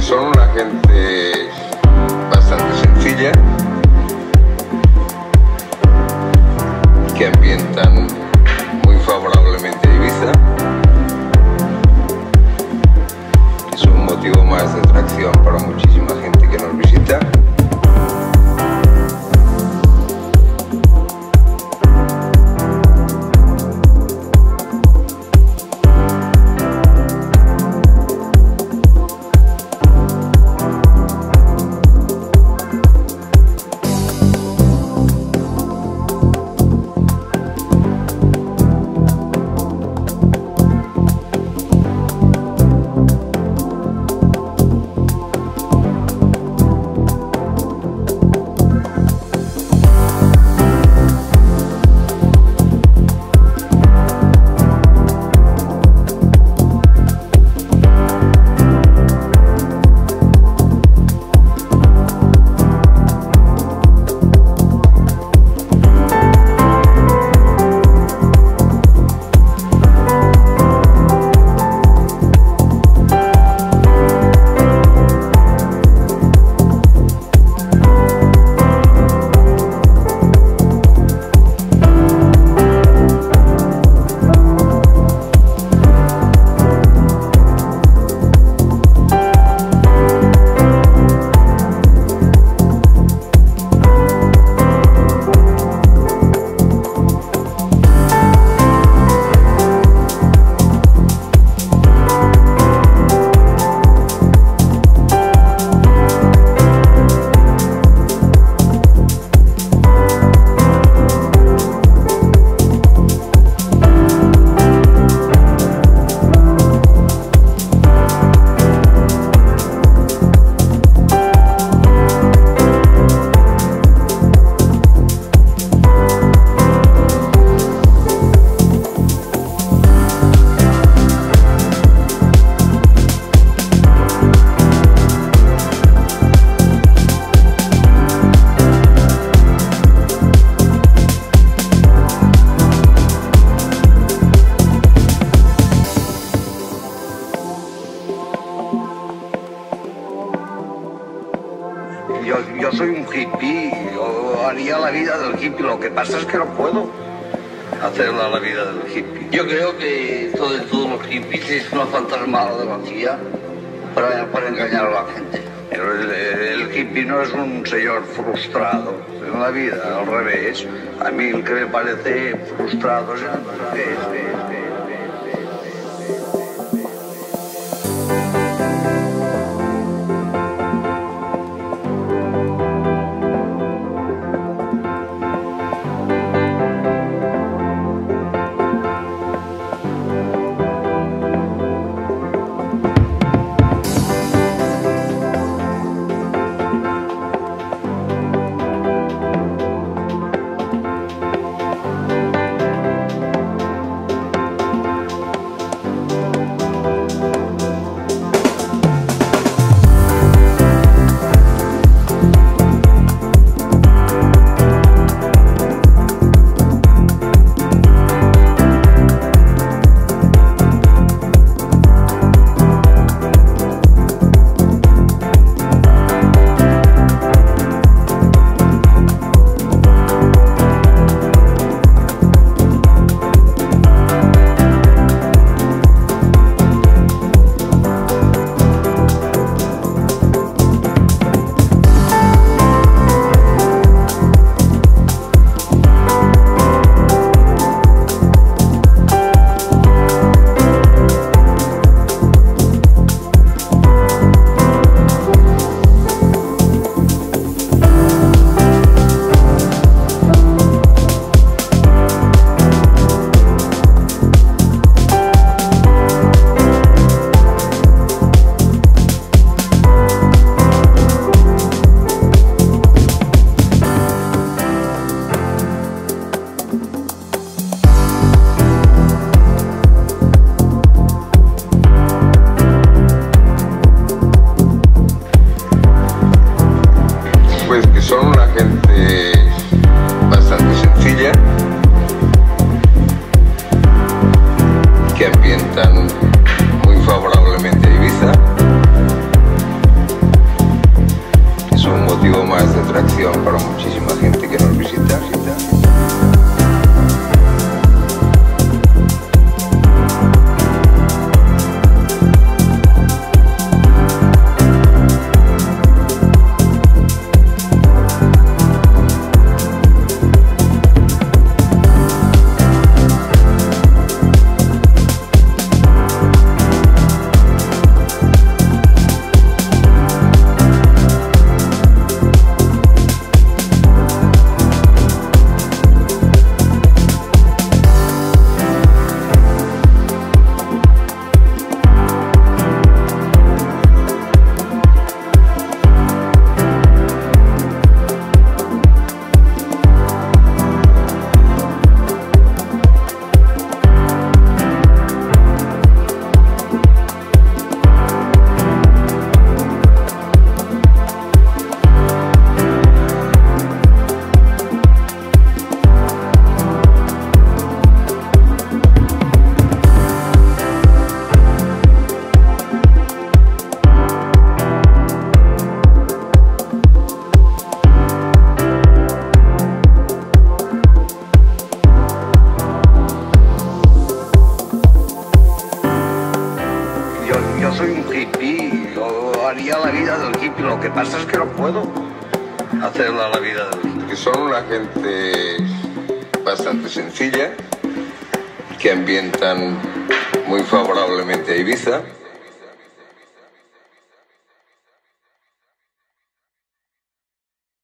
que son una gente bastante sencilla, que ambientan muy favorablemente a Ibiza. Es un motivo más de atracción para muchísima gente que nos visita. Yo soy un hippie, yo haría la vida del hippie, lo que pasa es que no puedo hacerla la vida del hippie. Yo creo que todos los hippies es una fantasmagogía para engañar a la gente. El hippie no es un señor frustrado en la vida, al revés. A mí el que me parece frustrado es al equipo, lo que pasa es que no puedo hacerla la vida de los que son una gente bastante sencilla, que ambientan muy favorablemente a Ibiza.